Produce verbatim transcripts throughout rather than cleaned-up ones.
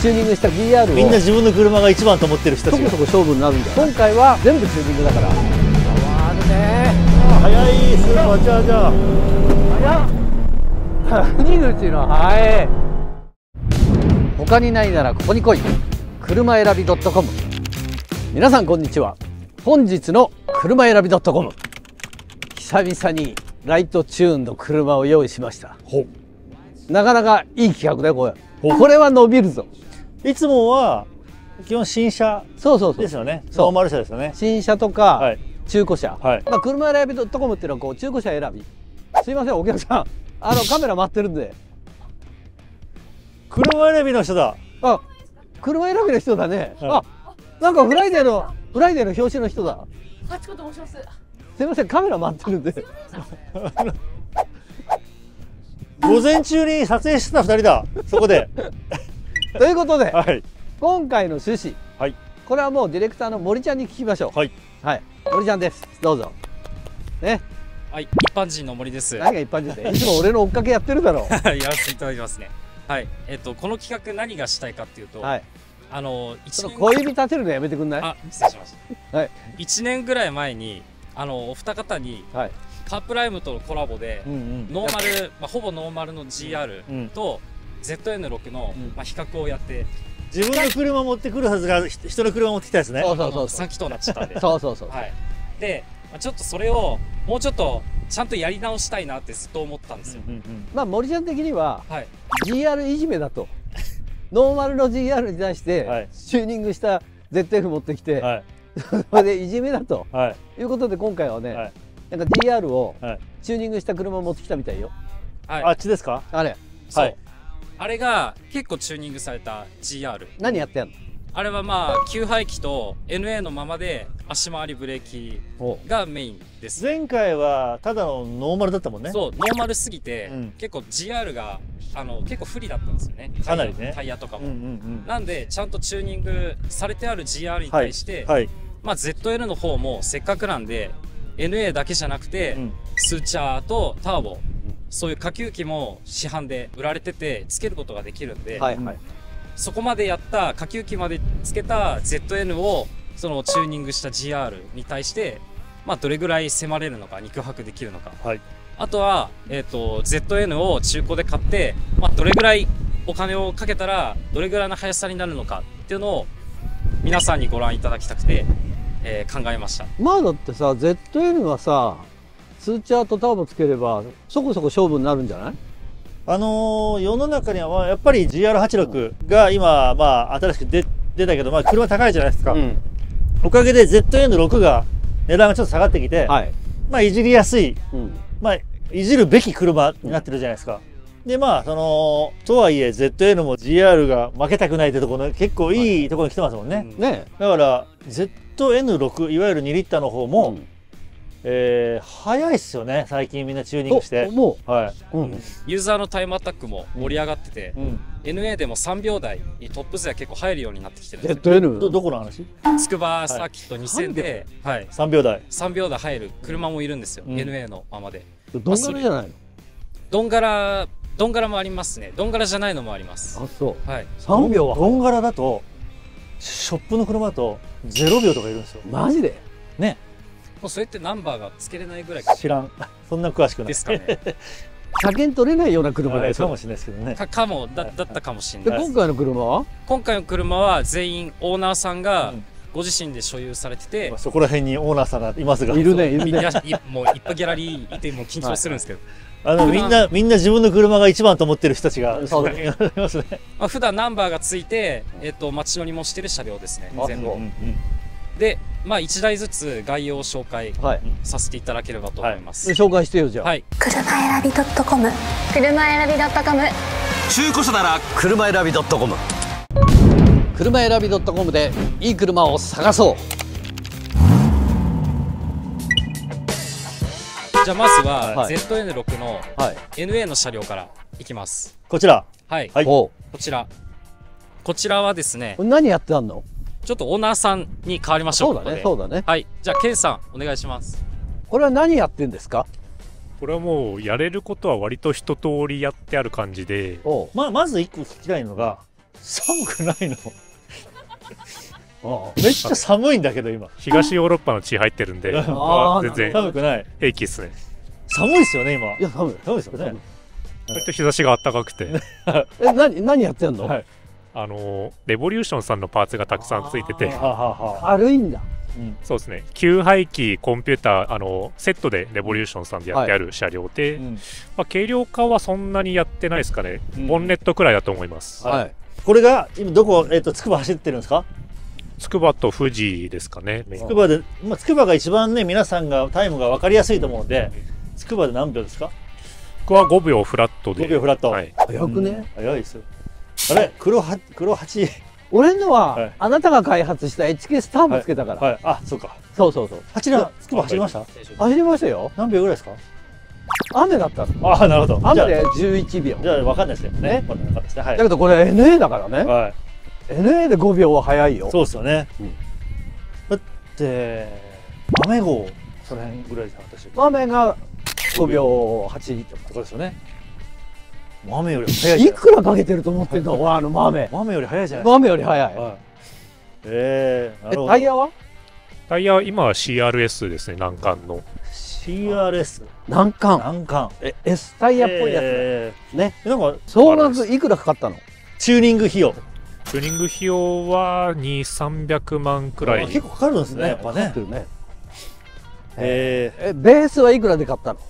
チューニングした ギーアール をみんな自分の車が一番と思ってる人たちがそこそこ勝負になるんだ。今回は全部チューニングだから。あるね、速いスーパーチャージャー、速っ谷口の速い。他にないならここに来い、車選び .com。 皆さんこんにちは。本日の車選び .com、 久々にライトチューンの車を用意しました。ほなかなかいい企画だよこれ。これは伸びるぞ。いつもは基本新車ですよね。ノーマル車ですよね。新車とか中古車、はい、まあ車選び .com っていうのはこう中古車選び。すいませんお客さん、あのカメラ回ってるんで。車選びの人だ。あ、車選びの人だね。はい、あ、なんかフライデーのフライデーの表紙の人だ。あちこと申します。すいませんカメラ回ってるんで。午前中に撮影してたふたりだそこで。ということで、はい、今回の趣旨、はい、これはもうディレクターの森ちゃんに聞きましょう。はい、はい、森ちゃんです、どうぞね。はい、一般人の森です。何が一般人で、いつも俺の追っかけやってるだろう。やらせていただきますね。はい、えっとこの企画何がしたいかっていうと、はい、あの一年小指立てるのやめてくんない？あ、失礼しました。はい、一年ぐらい前にあのお二方に、はい、カープライムとのコラボで、うん、うん、ノーマル、まあ、ほぼノーマルの ジーアール と ゼットエヌろく の、うん、まあ比較をやって、自分の車持ってくるはずが人の車持ってきたですね。そうそうそう、さっきとなっちゃったんで。そうそうそう。はい。で、まあ、ちょっとそれをもうちょっとちゃんとやり直したいなってずっと思ったんですよ。まあ森ちゃん的には、はい、ジーアール いじめだと。ノーマルの ジーアール に対して、はい、チューニングした ゼットエフ 持ってきて、はい、それでいじめだと、はい、いうことで今回はね、はい、なんか ジーアール をチューニングした車を持ってきたみたいよ。はい、あっちですか？あれ、そう、はい、あれが結構チューニングされた ジーアール。何やってんの？あれはまあ吸排気と エヌエー のままで足回りブレーキがメインです。前回はただのノーマルだったもんね。そう、ノーマルすぎて、うん、結構 ジーアール があの結構不利だったんですよね。かなりね。タイヤとかも。なんでちゃんとチューニングされてある ジーアール に対して、はいはい、まあ ゼットエル の方もせっかくなんで エヌエー だけじゃなくて、うん、スーチャーとターボ、うん、そういう下級機も市販で売られててつけることができるんで。はいはい、そこまでやった下級機までつけた ゼットエヌ をそのチューニングした ジーアール に対して、まあ、どれぐらい迫れるのか肉薄できるのか、はい、あとは、えー、と ゼットエヌ を中古で買って、まあ、どれぐらいお金をかけたらどれぐらいの速さになるのかっていうのを皆さんにご覧いただきたくて、えー、考えました。まあだってさ ゼットエヌ はさスーチャーとターボつければそこそこ勝負になるんじゃない？あのー、世の中にはやっぱり ジーアールはちじゅうろく が今、まあ、新しく 出, 出たけど、まあ、車高いじゃないですか、うん、おかげで ゼットエヌろく が値段がちょっと下がってきて、はい、まあいじりやすい、うん、まあいじるべき車になってるじゃないですか、うん、でまあそのとはいえ ゼットエヌ も ジーアール が負けたくないってところの結構いいところに来てますもんね、はい、ね、だから ゼットエヌろく いわゆるにリッターの方も、うん、えー、早いっすよね最近みんなチューニングして。もう、はい、うん、ユーザーのタイムアタックも盛り上がってて、うんうん、エヌエー でもさんびょうだいにトップ勢は結構入るようになってきてるんですよ。 ゼットエヌ ど, どこの話？筑波サーキットにせんで、はい、さんびょうだいさんびょうだい入る車もいるんですよ、うん、エヌエー のままで。どんがらじゃないの？どんがらどんがらもありますね。どんがらじゃないのもあります。あ、そう、はい、さんびょうはどんがらだとショップの車だとぜろびょうとかいるんですよ。マジでね。もうそれってナンバーがつけれないぐらいか。知らん、そんな詳しくないですかね。車検取れないような車だかもしれないですけどね。か, かも だ, だったかもしれない。で今回の車は今回の車は全員オーナーさんがご自身で所有されてて、うん、そこら辺にオーナーさんがいますが、いるねいるね。もういっぱいギャラリーいてもう緊張するんですけど、はい、あのみんなみんな自分の車が一番と思ってる人たちがそうですね。まあ普段ナンバーがついて、えっと街乗りもしてる車両ですね全部。で、まあいちだいずつ概要を紹介させていただければと思います。はいはい、紹介してよじゃあ。はい。車選び .com、 車選び .com、 中古車なら車選び .com、 車選び .com でいい車を探そう。じゃあまずは、はい、ゼットエヌろく の エヌエー の車両からいきます。こちら。はい。はい、こちら。こちらはですね。何やってたの？ちょっとオーナーさんに変わりましょう。そうだね、そうだね。はい、じゃあケンさんお願いします。これは何やってんですか？これはもうやれることは割と一通りやってある感じで。まあまず一個聞きたいのが、寒くないの？ああめっちゃ寒いんだけど今。東ヨーロッパの地入ってるんで、全然寒くない。平気ですね。寒いですよね今。いや寒い寒いですよね。割と日差しが暖かくて。え何何やってんの？はい、あのレボリューションさんのパーツがたくさんついてて、軽いんだ。うん、そうですね。給排気コンピューターあのセットでレボリューションさんでやってある車両で、はいうん、まあ軽量化はそんなにやってないですかね。うん、ボンネットくらいだと思います。はい。はい、これが今どこえっと筑波走ってるんですか？筑波と富士ですかね。筑波で、まあ、筑波が一番ね皆さんがタイムが分かりやすいと思うので、筑波で何秒ですか？僕はごびょうフラットで。ごびょうフラット。はい、早くね、うん。早いですよ。あれ黒は黒八。俺のは、はい、あなたが開発した エイチケーエス ターボつけたから。はいはい、あそうか。そうそうそう。走り筑波走りました？走りましたよ。何秒ぐらいですか？雨だったんです。ああなるほど。雨でじゅういちびょう。じゃあ分かんないですよね。分かんないですね。はい。だけどこれ エヌエー だからね。はい。エヌエー でごびょうは早いよ。そうですよね。うん、だって豆号その辺ぐらいで私。豆がごびょうはちってことですよね。豆より早い。いくらかけてると思ってんの？俺あの豆。豆より早いじゃない。豆より早い。はい、えー、なるほど。えタイヤは？タイヤは今は シーアールエス ですね。難関の。シーアールエス 難関。難関。え S タイヤっぽいやつ、えー、ね。なんかそうなんです。いくらかかったの？チューニング費用。チューニング費用はにせんさんびゃくまんくらい。結構かかるんですね。やっぱね。ええ、ベースはいくらで買ったの？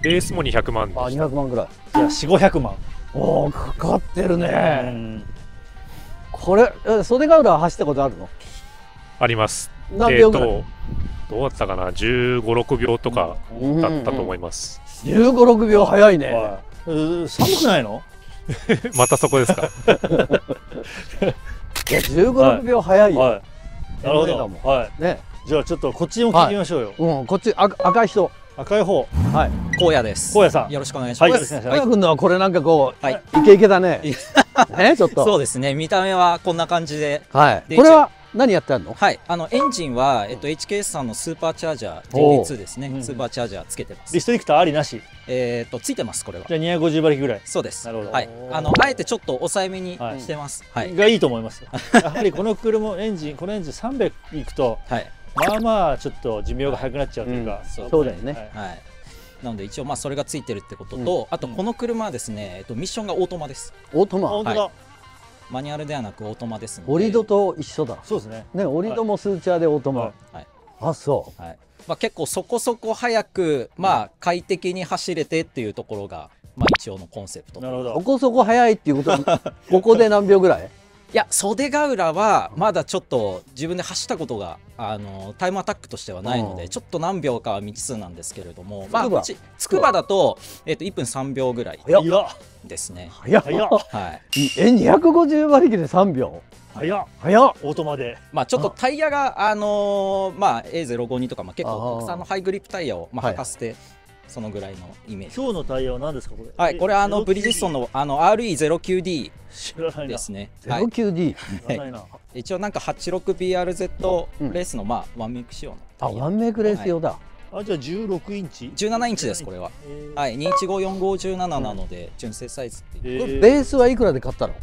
ベースもにひゃくまんです。あ、にひゃくまんくらい。いや、よんひゃくごひゃくまん。おお、かかってるね。これ、袖ヶ浦走ったことあるの？あります。何秒くらい？えっと、どうだったかな、じゅうご、ろくびょうとかだったと思います。じゅうご、ろくびょう早いね。寒くないの？またそこですか。いやじゅうご、ろくびょう早いよ。なるほど。はい。ね。じゃあちょっとこっちも聞きましょうよ。うん。こっち赤い人。赤い方。はい。高野です。高野さん。よろしくお願いします。高野君のはこれなんかこう、イケイケだね。ね、ちょっと。そうですね。見た目はこんな感じで。はい。これは何やってんの？はい。あのエンジンはえっと エイチケーエス さんのスーパーチャージャー ディービーツー ですね。スーパーチャージャーつけてます。リストリクターありなし？えっとついてますこれは。じゃあにひゃくごじゅうばりきぐらい。そうです。なるほど。はい。あのあえてちょっと抑えめにしてます。はい。がいいと思います。やはりこの車エンジンこのエンジンさんびゃくいくと。はい。まあまあちょっと寿命が早くなっちゃうというか、そうだよね。はい。なので一応まあそれがついてるってことと、あとこの車はですね、えっとミッションがオートマです。オートマ。本当だ。マニュアルではなくオートマですので。オリドと一緒だ。そうですね。ね、オリドもスーチャーでオートマ。はい。あ、そう。はい。まあ結構そこそこ早くまあ快適に走れてっていうところがまあ一応のコンセプト。なるほど。そこそこ早いっていうこと。ここで何秒ぐらい？いや袖ヶ浦はまだちょっと自分で走ったことがあのタイムアタックとしてはないので、うん、ちょっと何秒かは未知数なんですけれども、まあ、こっち筑波だと、えー、といっぷんさんびょうぐらいですね。早っ早っ、はい、えにひゃくごじゅうばりきでさんびょう早っ早っオートマで、まあ、ちょっとタイヤが、あのーまあ、エーゼロごじゅうに とか、まあ、結構国産のハイグリップタイヤをまあ履かせて。はいそのぐらいのイメージ。今日のタイヤは何ですかこれ？はい、これあのブリヂストンのあの アールイーゼロきゅうディー ですね。ゼロきゅうディー。一応なんか はちじゅうろくビーアールゼット レースのまあワンメイク仕様の。あ、ワンメイクレース用だ。あ、じゃあじゅうろくインチ？ じゅうななインチですこれは。はい、にいちごよんごうなななので純正サイズっていう。ベースはいくらで買ったの？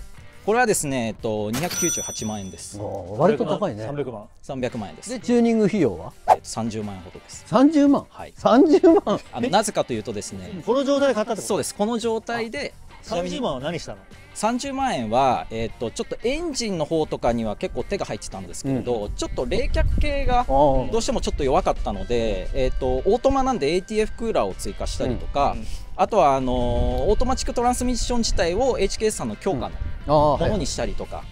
これはですね、えっとにひゃくきゅうじゅうはちまんえんです。割と高いね。さんびゃくまん。さんびゃくまんえんです。でチューニング費用は？さんじゅうまんえんほどです。さんじゅうまん。はい。さんじゅうまん。あのなぜかというとですね。この状態で買ったってこと？そうです。この状態で。さんじゅうまんは何したの？さんじゅうまんえんはえっとちょっとエンジンの方とかには結構手が入ってたんですけれど、ちょっと冷却系がどうしてもちょっと弱かったので、えっとオートマなんで エーティーエフ クーラーを追加したりとか、あとはあのオートマチックトランスミッション自体を エイチケーエス さんの強化のものにしたりとか、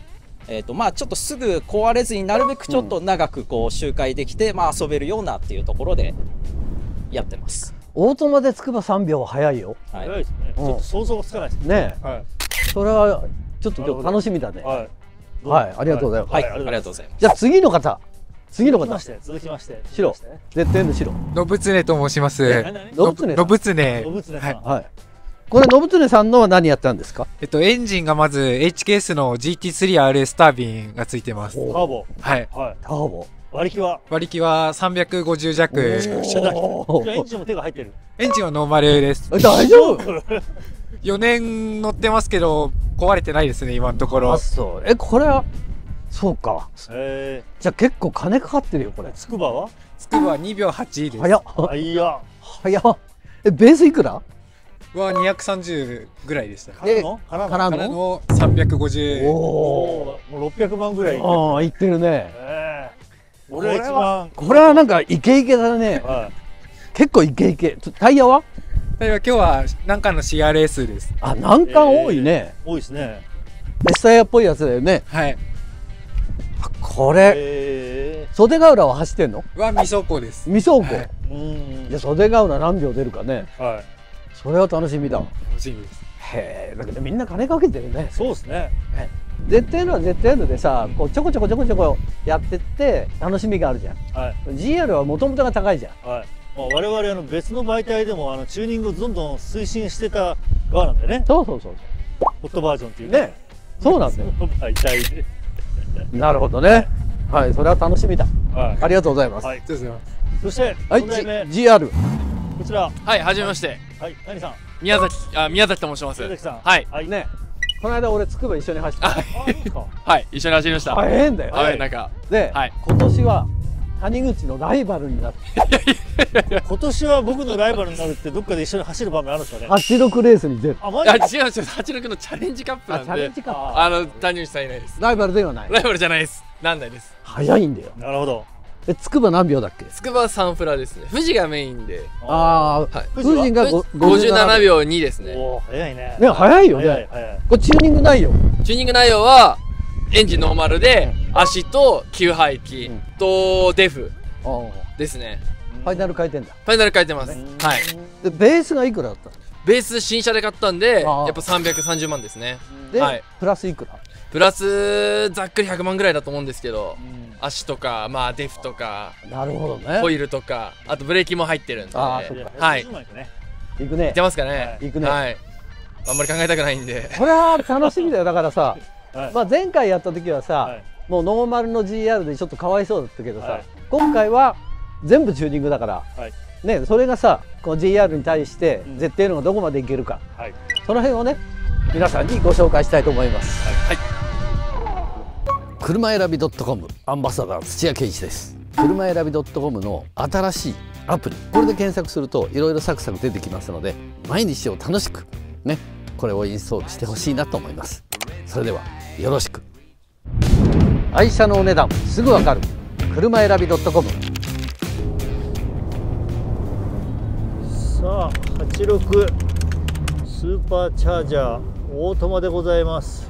えっとまあちょっとすぐ壊れずになるべくちょっと長くこう周回できて、まあ遊べるようなっていうところでやってます。オートマでつくばさんびょうは早いよ。早いですね。ちょっと想像がつかないですね。それはちょっと今日楽しみだね。はい。はい、ありがとうございます。はい、ありがとうございます。じゃあ次の方、次の方。続きまして、白。ゼットエヌ の白。信常と申します。信常。信常。信常。はい。これ信常さんのは何やったんですか？えっとエンジンがまず エイチケーエス の ジーティースリーアールエス タービンがついてます。ターボ。はい。ターボ。割り気は？割り気はさんびゃくごじゅうじゃく。エンジンも手が入ってる。エンジンはノーマルです。大丈夫？よねん乗ってますけど壊れてないですね今のところ。あ、そう。え、これはそうか。えー、じゃあ結構金かかってるよこれ。つくばは？つくばはにびょうはちいです。早っ。早っ。早っ。え、ベースいくら？はにひゃくさんじゅうぐらいでした。からのからのさんびゃくごじゅう。おお。もうろっぴゃくまんぐらい。ああ、いってるね。ええ。俺一番。これはなんかイケイケだね。結構イケイケ。タイヤは？タイヤ今日は難関の シーアールエス です。あ、難関多いね。多いですね。Sタイヤっぽいやつだよね。はい。これ袖ヶ浦は走ってんの？は未走行です。未走行。うん。じゃ袖ヶ浦何秒出るかね。はい。それは楽しみだ。楽しみです。へえ、だけどみんな金かけてるね。そうですね。ゼットエヌはゼットエヌでさ、こうちょこちょこちょこちょこやってって楽しみがあるじゃん。はい。ジーアール はもともとが高いじゃん。はい。まあ我々あの別の媒体でもあのチューニングをどんどん推進してた側なんでね。そうそうそう。ホットバージョンっていうね。そうなんだよ。媒体で。なるほどね。はい、それは楽しみだ。はい。ありがとうございます。はい。そしてジーアール。こちら。はい、はじめまして。はい、何さん。宮崎、あ、宮崎と申します。宮崎さん。はい。はい。ね。この間俺つくば一緒に走った。はい、一緒に走りました。大変だよ。はい、なんか。で、今年は谷口のライバルになる。今年は僕のライバルになるってどっかで一緒に走る場面あるんですかね。はちろくレースに出る。あ、マジで。違う違う、はちろくのチャレンジカップなんで。チャレンジカップ。あの谷口さんいないです。ライバルではない。ライバルじゃないです。なんないです。早いんだよ。なるほど。え、つくば何秒だっけ？つくばサンフラですね。富士がメインで。ああ、富士がごじゅうななびょうにですね。おお、早いね。ね、早いよね。これチューニング内容。チューニング内容はエンジンノーマルで足と吸排気とデフですね。ファイナル変えてんだ。ファイナル変えてます。はい。でベースがいくらだったの？ベース新車で買ったんで、やっぱさんびゃくさんじゅうまんですね。で、プラスいくら？プラスざっくりひゃくまんぐらいだと思うんですけど。足とか、まあデフとか、なるほどね。ホイールとか、あとブレーキも入ってるんで。ああ、そっか。はい。いくね。いってますかね。いくね。はい。あんまり考えたくないんで。これは楽しみだよ。だからさ、まあ前回やった時はさ、もうノーマルの ジーアール でちょっとかわいそうだったけどさ、今回は全部チューニングだから、ね、それがさ、この ジーアール に対してゼットエヌがどこまでいけるか、その辺をね、皆さんにご紹介したいと思います。はい。車選び .com アンバサダー土屋圭一です。車選び .com の新しいアプリ、これで検索するといろいろサクサク出てきますので、毎日を楽しくね、これをインストールしてほしいなと思います。それではよろしく。愛車のお値段すぐわかる、車選び .com。 さあはちろくスーパーチャージャーオートマでございます。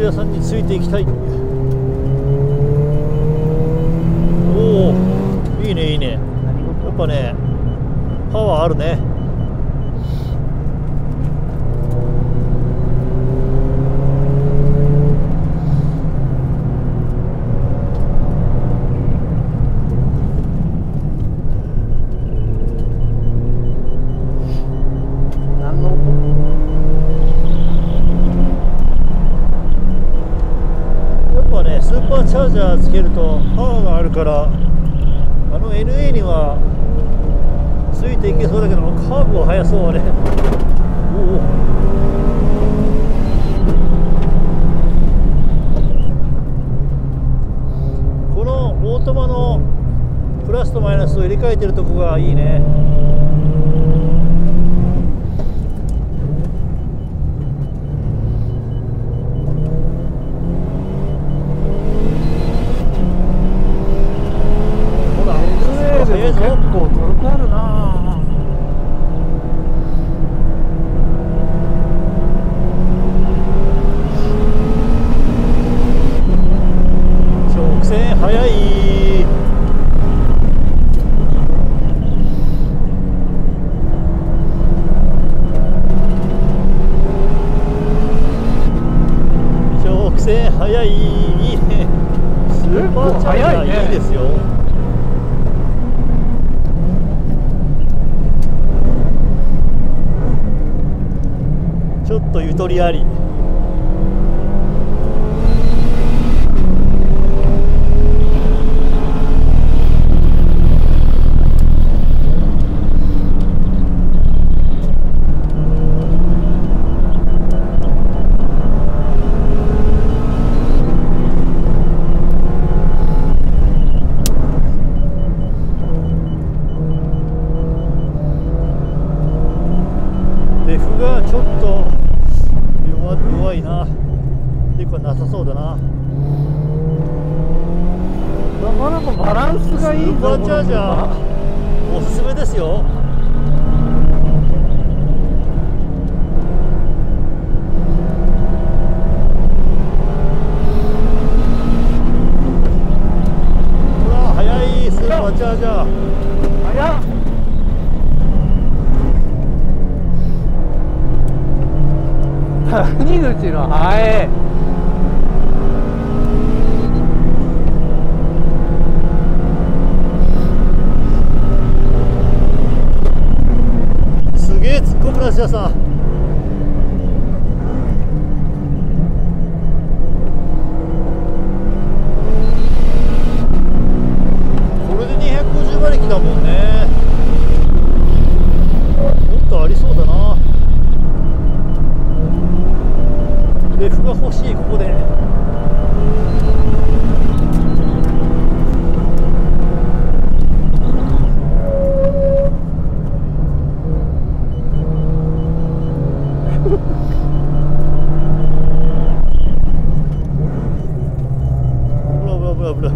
土屋さんについていきたい。おお、いいねいいね。やっぱね、パワーあるね。チャージャーつけるとパワーがあるから、あの エヌエー にはついていけそうだけど、カーブは速そうあれ。おお、このオートマのプラスとマイナスを入れ替えてるとこがいいね。早い、いいね。スーパーチャージャーいいですよ。ちょっっとゆとりあり。ちょっと弱、弱いなっていうかなさそうだな。なかなかバランスがいいスーパーチャージャーおすすめですよ。ほら速いスーパーチャージャー、速っ。谷口のはい、すげえ突っ込むなしやさ。これでにひゃくごじゅう馬力だもんね。もっとありそうだな。レフが欲しい、ここで。こらぶらぶらぶら。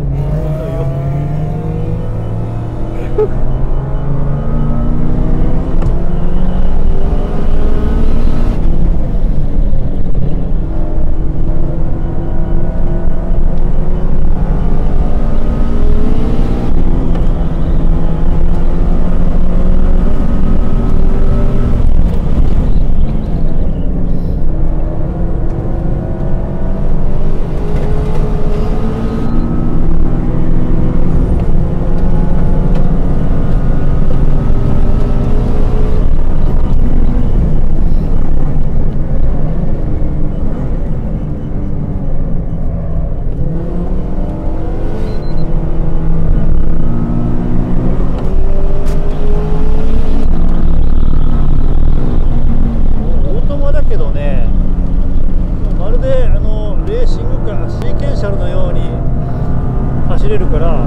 走れるからオ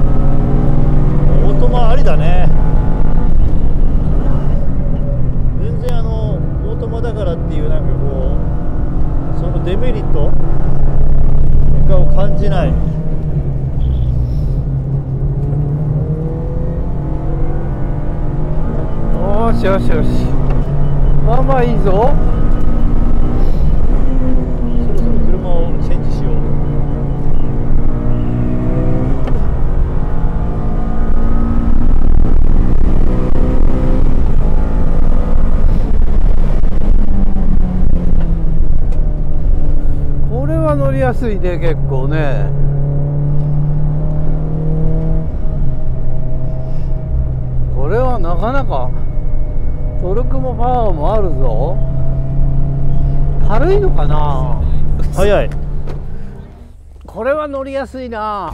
ートマありだね。全然あのオートマだからっていうなんかこうそのデメリットを感じない。よしよしよし、まあまあいいぞ。そろそろ車をチェンジしよう。乗りやすいね、結構ね。これはなかなかトルクもパワーもあるぞ。軽いのかな、速い。これは乗りやすいな。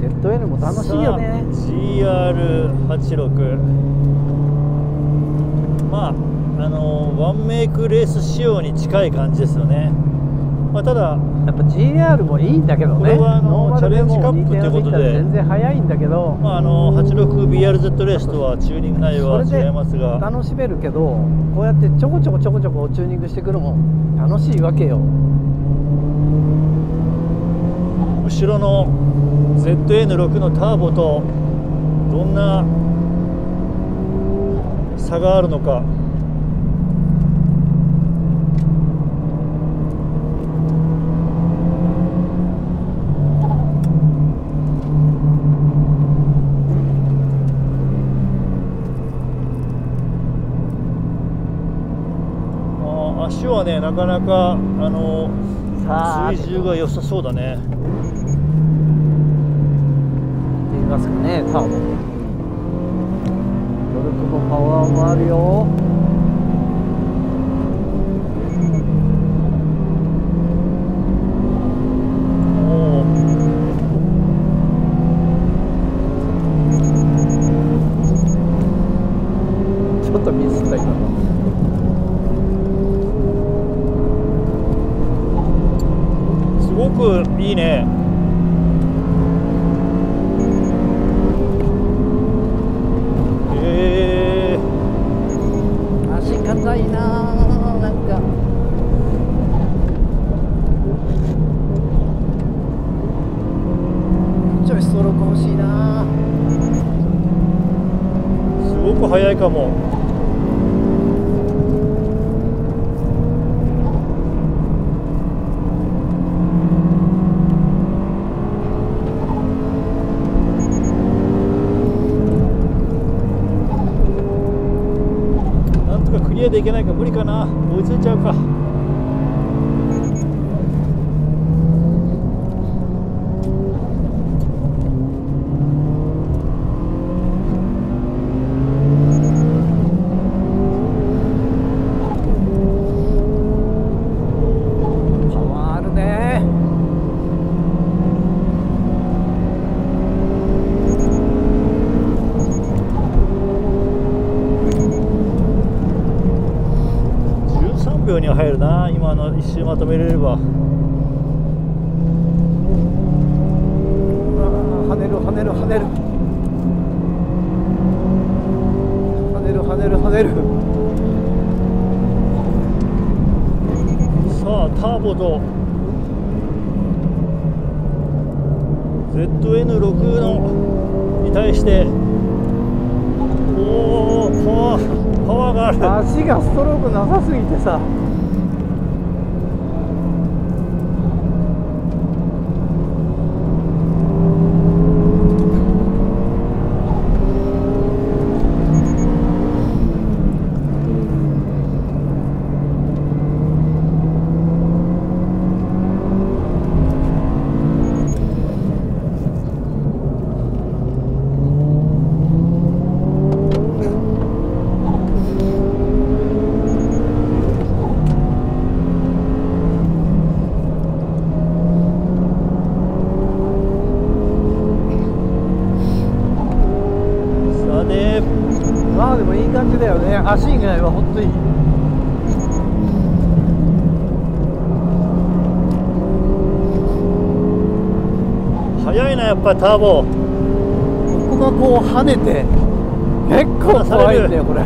ゼットエヌ も楽しいよね。 ジーアールはちじゅうろく まあ、あのー、ワンメイクレース仕様に近い感じですよね。まあ、ただやっぱ ジーアール もいいんだけどね。これはあのチャレンジカップということで全然速いんだけど、まあ、あの はちじゅうろくビーアールゼット レースとはチューニング内容は違いますが、楽しめるけど、こうやってちょこちょこちょこちょこチューニングしていくのも楽しいわけよ。後ろのゼットエヌろく のターボとどんな差があるのか。あ、足はねなかなかあの水準が良さそうだね。ますかね。ターボトルクもパワーもあるよ。ちょっとミスった今の。すごくいいね。えー、足硬いなー。なんかちょいストローク欲しいな。すごく速いかも。でいけないか、無理かな、追いついちゃうか。パワーあるね。じゅうさんびょうには入るな。今の一周まとめれれば。跳ねる跳ねる跳ねる跳ねる跳ねる跳ねる。さあターボと ゼットエヌろく のに対して、おおパワーパワーがある。足がストロークなさすぎてさ。まあでもいい感じだよね。足以外は本当にいい。速いなやっぱりターボ。ここがこう跳ねて結構怖いんだよこれ。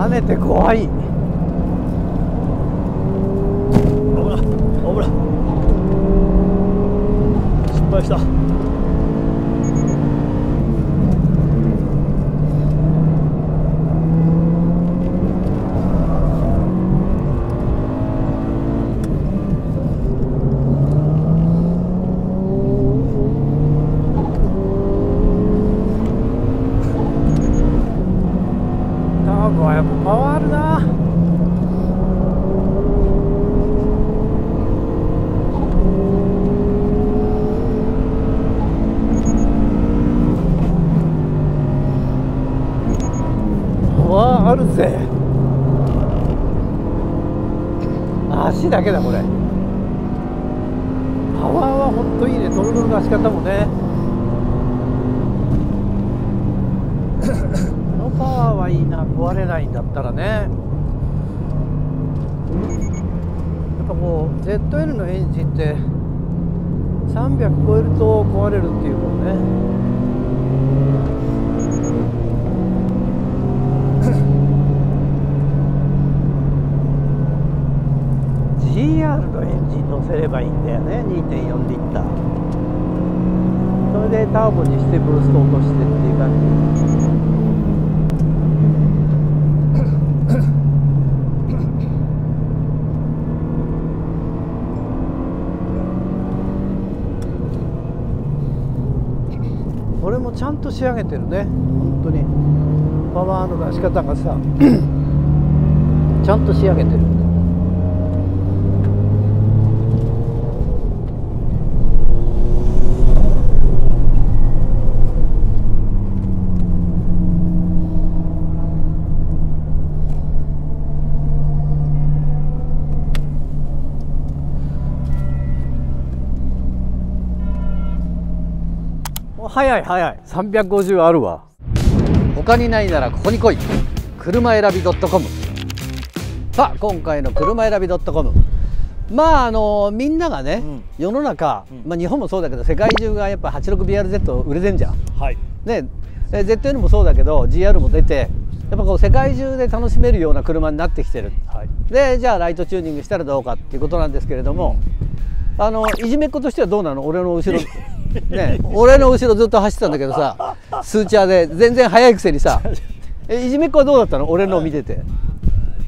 跳ねて怖い。危ない危ない。失敗した。やっぱパワーあるな。パワーあるぜ。足だけだこれ。パワーは本当いいね。ドルドルの足方もね。いいな。壊れないんだったらね。やっぱこう ゼットエル のエンジンってさんびゃく超えると壊れるっていうもんね。ジーアール のエンジン乗せればいいんだよね。 にてんよんリッター。それでターボにしてブースト落としてっていう感じ。ゃんと仕上げてるね、本当にパワーの出し方がさちゃんと仕上げてる。早い早い、さんびゃくごじゅうあるわ。他にないならここに来い、車選び .com。 さあ今回の車選び .com、 まああのみんながね、うん、世の中、うん、まあ、日本もそうだけど世界中がやっぱ はちじゅうろくビーアールゼット 売れてんじゃん、はい、ね、ゼットエヌ もそうだけど ジーアール も出て、やっぱこう世界中で楽しめるような車になってきてる、はい、でじゃあライトチューニングしたらどうかっていうことなんですけれども、うん、あのいじめっ子としてはどうなの。俺の後ろね、俺の後ろずっと走ってたんだけどさ、スーチャーで全然速いくせにさえいじめっ子はどうだったの、俺のを見てて。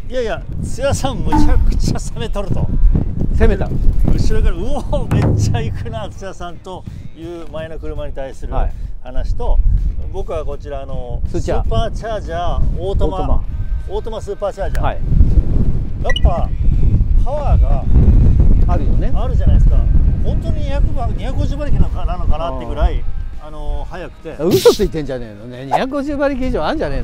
いやいや、津屋さんむちゃくちゃ攻めとると、攻めた後ろから「うおめっちゃ行くな津屋さん」という前の車に対する話と、はい、僕はこちらのスーパーチャージャーオートマオートマスーパーチャージャー、はい、やっぱパワーがあるよね、あるじゃないですか。本当ににひゃくごじゅうばりきなのかなってぐらいあの速くて、嘘ついてんじゃねえのね、にひゃくごじゅうばりき以上あるんじゃねえ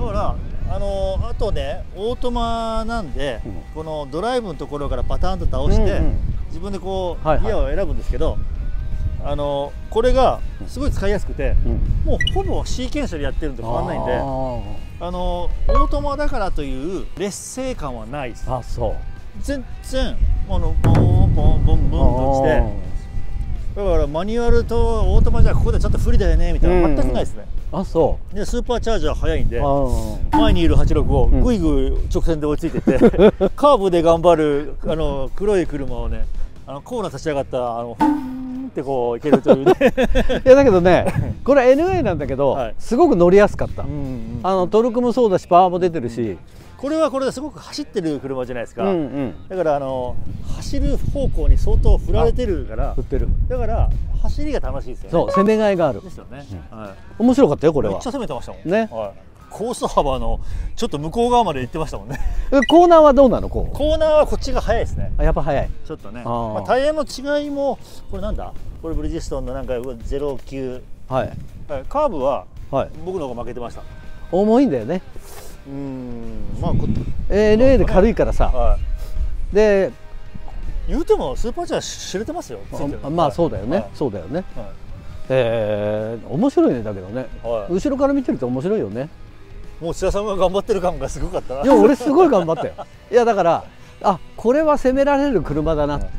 の。だからあのあとね、オートマなんで、うん、このドライブのところからパターンと倒して、うんうん、自分でこうギアを選ぶんですけど、はいはい、あのこれがすごい使いやすくて、うん、もうほぼシーケンシャルやってるんで変わんないんで、ああのオートマだからという劣勢感はないです。あ、そう全然あのボンボンボンボンと落ちて、だからマニュアルとオートマじゃここでちょっと不利だよねみたいな、全くないですね。あ、そうでスーパーチャージャー速いんで、前にいるはちじゅうろくをぐいぐい直線で追いついてて、カーブで頑張るあの黒い車をね、あのコーナー立ち上がったあのふんってこういけるというね。いやだけどね、これ エヌエー なんだけど、すごく乗りやすかった。トルクもそうだし、パワーも出てるし、これはこれですごく走ってる車じゃないですか、うん、うん、だからあの走る方向に相当振られてるから、振ってる、だから走りが楽しいですよね。そう、攻めがいがあるですよね、うん、はい、面白かったよこれは。めっちゃ攻めてましたもんね、はい、コース幅のちょっと向こう側まで行ってましたもんね。コーナーはどうなの。こうコーナーはこっちが速いですね。あ、やっぱ速いちょっとね、まあ、タイヤの違いもこれなんだ、これブリヂストンのなんかゼロきゅう、はい、カーブは僕の方が負けてました、はい、重いんだよね。うん、まあ、エヌエー で軽いからさ、はい、で言うてもスーパーチャー知れてますよ。まあそうだよね、はい、そうだよね、はい、えー、面白いねだけどね、はい、後ろから見てると面白いよね。もう津田さんが頑張ってる感がすごかったな。いや俺すごい頑張ったよ。いやだから、あ、これは攻められる車だな、はいはい、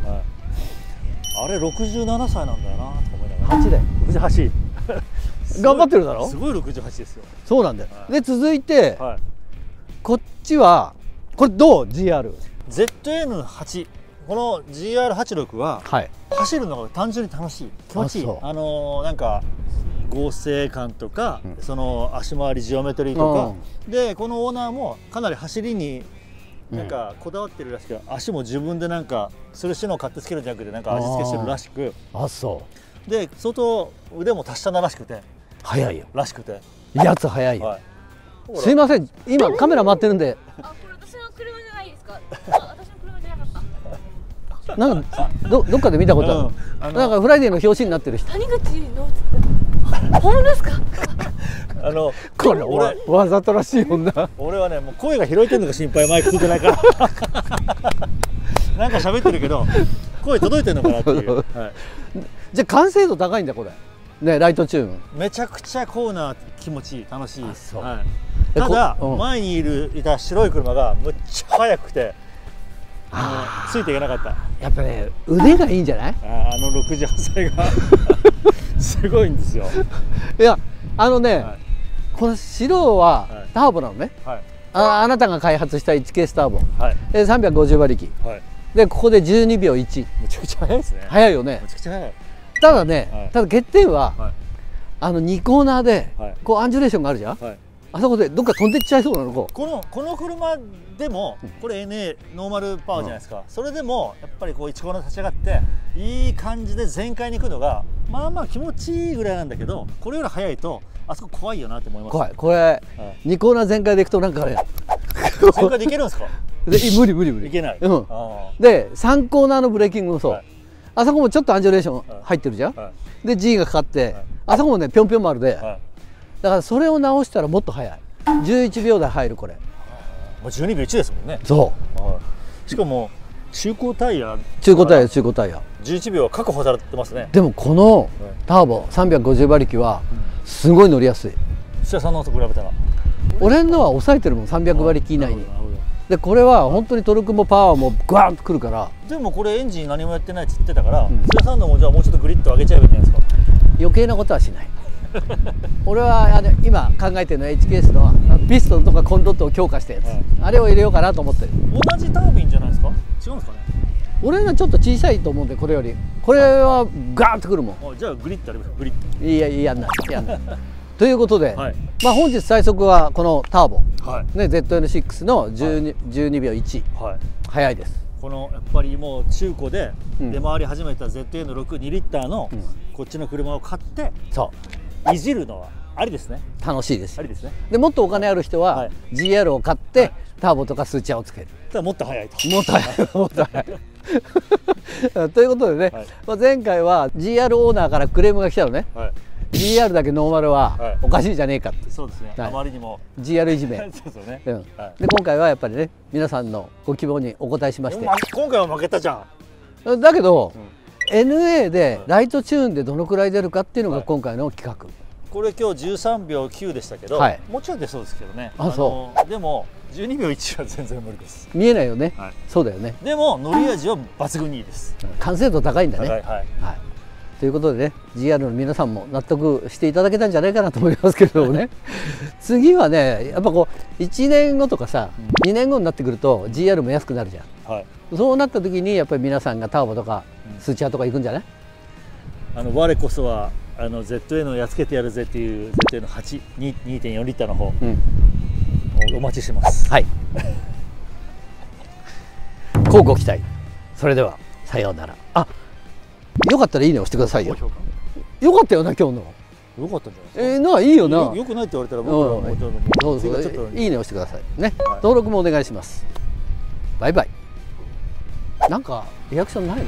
あれろくじゅうななさいなんだよなと思いながら、はちだよろくじゅうはち頑張ってるだろ。すごいろくじゅうはちですよ。そうなんだよ、はい、で続いて、はい、こっちはこれどう ジーアール ゼットエヌはち、 この ジーアールはちじゅうろく は、はい、走るのが単純に楽しい、気持ちいい、 あ, あのー、なんか剛性感とか、うん、その足回りジオメトリーとかで、このオーナーもかなり走りになんかこだわってるらしく、うん、足も自分でなんかする種のを買ってつけるんじゃなくてなんか味付けしてるらしく、あ、そうで相当腕も達者ならしくて、速いよらしくて、やつ速いよ、はい、すいません、今カメラ回ってるんで。あ、これ私の車じゃないですか。私の車じゃなかった。なんかどどっかで見たことある。うん、あなんかフライデーの表紙になってる人。谷口の。本当ですか。あのこれ俺わざとらしい女。俺はね、もう声が拾えてるのが心配、マイクついてないから。なんか喋ってるけど声届いてるのかなっていう。はい、じゃあ完成度高いんだこれ。ね、ライトチューンめちゃくちゃコーナー気持ちいい、楽しい、はい、ただ、うん、前にいるいた白い車がむっちゃ速くてついていけなかった。やっぱね腕がいいんじゃない。 あ, あのろくじゅうはっさいがすごいんですよ。いやあのね、はい、この白はターボなのね、はい、あ, あなたが開発した エイチケーエス ターボ、はい、さんびゃくごじゅうばりき、はい、でここでじゅうにびょういち、めちゃくちゃ速いですね。速いよね、めちゃくちゃ速い。ただね、ただ欠点はあのにコーナーでこうアンジュレーションがあるじゃん、あそこでどっか飛んでっちゃいそうなのこう。このこの車でもこれ エヌエー ノーマルパワーじゃないですか、うん、それでもやっぱりこういちコーナー立ち上がっていい感じで全開に行くのがまあまあ気持ちいいぐらいなんだけど、これより速いとあそこ怖いよなって思います。怖いこれ、はい、にコーナー全開で行くとなんかあれ全開でいけるんですかで無理無理無理いけない、うん、でさんコーナーのブレーキングもそう、はい、あそこもちょっとアンジュレーション入ってるじゃん、はい、で ジー がかかって、はい、あそこもねぴょんぴょん丸で、はい、だからそれを直したらもっと速い。じゅういちびょう台入るこれ。じゅうにびょういちですもんね。そう。はい、しかも中古タイヤ。中古タイヤ中古タイヤ。じゅういちびょうは確保されてますね。でもこのターボさんびゃくごじゅうばりきはすごい乗りやすい。それはさんのと比べたら。俺のは抑えてるもんさんびゃくばりき以内に。でこれは本当にトルクもパワーもグワーンとくるから。でもこれエンジン何もやってないって言ってたから。うん、それさんのもじゃあもうちょっとグリッと上げちゃえばいいじゃないですか。余計なことはしない。俺はあの今考えてるのは エイチケーエス のピストンとかコンドットを強化したやつ、はい、あれを入れようかなと思ってる。同じタービンじゃないですか、違うんですかね。俺のちょっと小さいと思うんで、これよりこれはガーッとくるもん。じゃあグリッとあればグリッといやいやんないやんないということで、はい、まあ本日最速はこのターボ、はいね、ゼットエヌシックス の じゅうにびょういち、はい、速いです。このやっぱりもう中古で出回り始めた ゼットエヌろくにリッターのこっちの車を買って、うん、そういじるのはありですね。楽しいです。ありですね。でもっとお金ある人は ジーアール を買ってターボとかスーチャーをつける。ただもっと早いと。もっと早い。もっと早い。ということでね、まあ前回は ジーアール オーナーからクレームが来たのね。ジーアール だけノーマルはおかしいじゃねえかって。そうですね。あまりにも ジーアール いじめ。そうですね。うん。で今回はやっぱりね皆さんのご希望にお答えしまして。今回は負けたじゃん。だけど。エヌエー でライトチューンでどのくらい出るかっていうのが今回の企画、はい、これ今日じゅうさんびょうきゅうでしたけど、はい、もちろん出そうですけどね。あ、そうでもじゅうにびょういちは全然無理です。見えないよね、はい、そうだよね。でも乗り味は抜群にいいです。完成度高いんだね。はい、はい、ということでね ジーアール の皆さんも納得していただけたんじゃないかなと思いますけれどもね次はねやっぱこういちねんごとかさ、うん、にねんごになってくると ジーアール も安くなるじゃん、はい、そうなった時にやっぱり皆さんがターボとかスーチャーとか行くんじゃない？あの我こそはあの ゼットエヌ をやっつけてやるぜっていう ゼットエヌはち にてんよんリッターの方、うん、お, お待ちしてます。はい。こうご期待。それではさようなら。あ、よかったらいいね押してくださいよ。よかったよな今日の。よかったんじゃないですか。えー、なあいいよな。よ, よくないって言われたら僕はもうちょっと、うん、そうそうちょっといいね押してくださいね。はい、登録もお願いします。バイバイ。なんかリアクションないの？